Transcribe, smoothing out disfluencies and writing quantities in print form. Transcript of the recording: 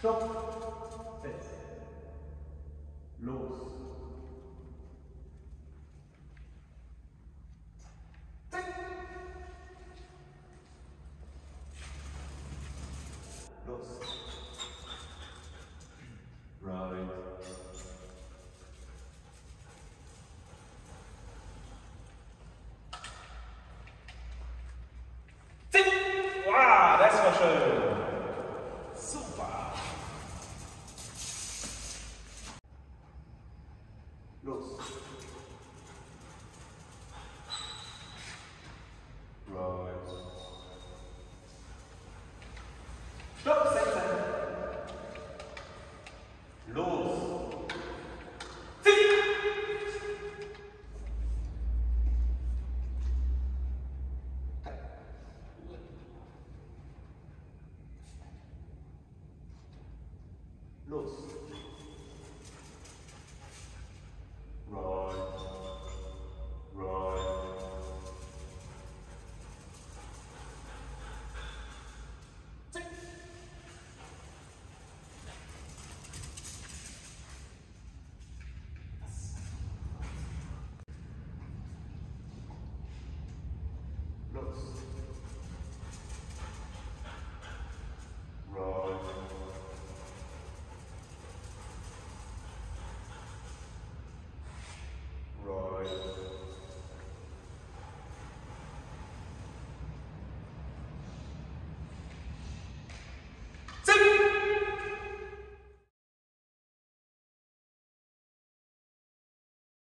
Stopp, fest, los. Los. Right. Zing! Wow, das war schön. Super. Los.